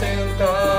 Sentado.